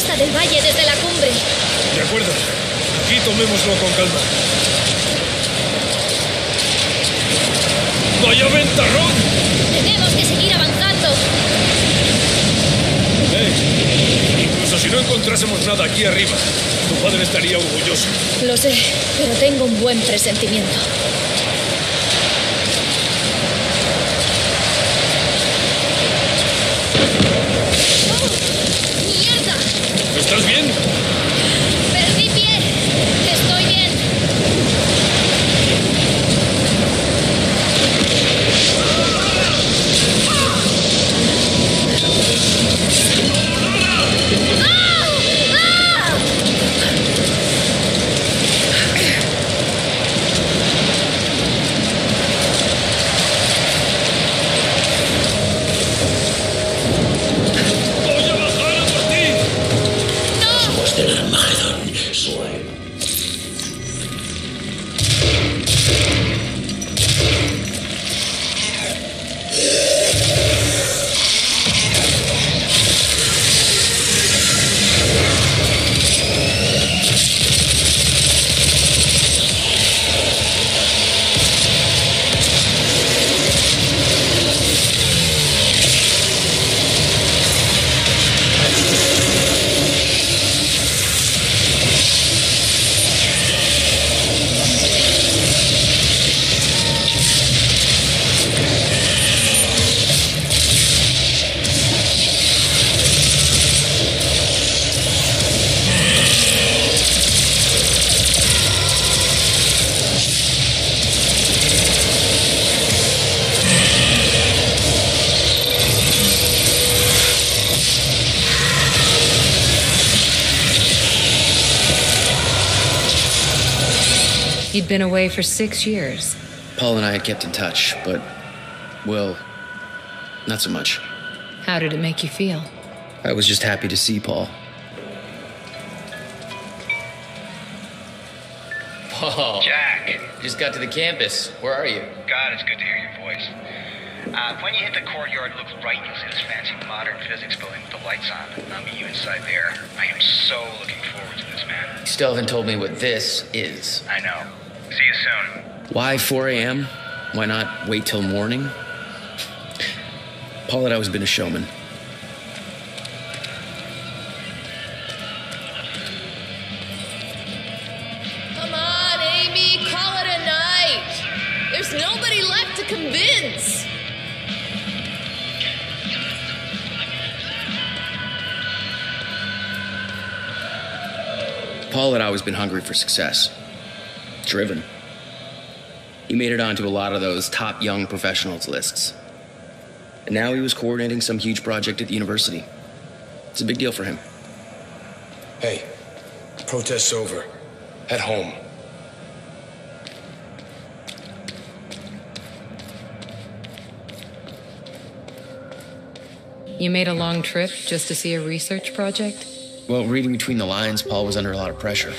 vista del valle desde la cumbre. De acuerdo. Aquí tomémoslo con calma. ¡Vaya ventarrón! Tenemos que seguir avanzando. Hey, incluso si no encontrásemos nada aquí arriba, tu padre estaría orgulloso. Lo sé, pero tengo un buen presentimiento. ¿Estás bien? Perdí pie. Estoy bien. ¡Ah! ¡Ah! He'd been away for 6 years. Paul and I had kept in touch, but, well, not so much. How did it make you feel? I was just happy to see Paul. Paul. Jack. Just got to the campus. Where are you? God, it's good to hear your voice. When you hit the courtyard, look right, you'll see this fancy modern physics building with the lights on. I'll meet you inside there. I am so looking forward to this, man. You still haven't told me what this is. I know. See you soon. Why 4 a.m.? Why not wait till morning? Paul had always been a showman. Come on, Amy, call it a night. There's nobody left to convince. Paul had always been hungry for success. Driven. He made it onto a lot of those top young professionals lists. And now he was coordinating some huge project at the university. It's a big deal for him. Hey, protest's over. At home. You made a long trip just to see a research project? Well, reading between the lines, Paul was under a lot of pressure.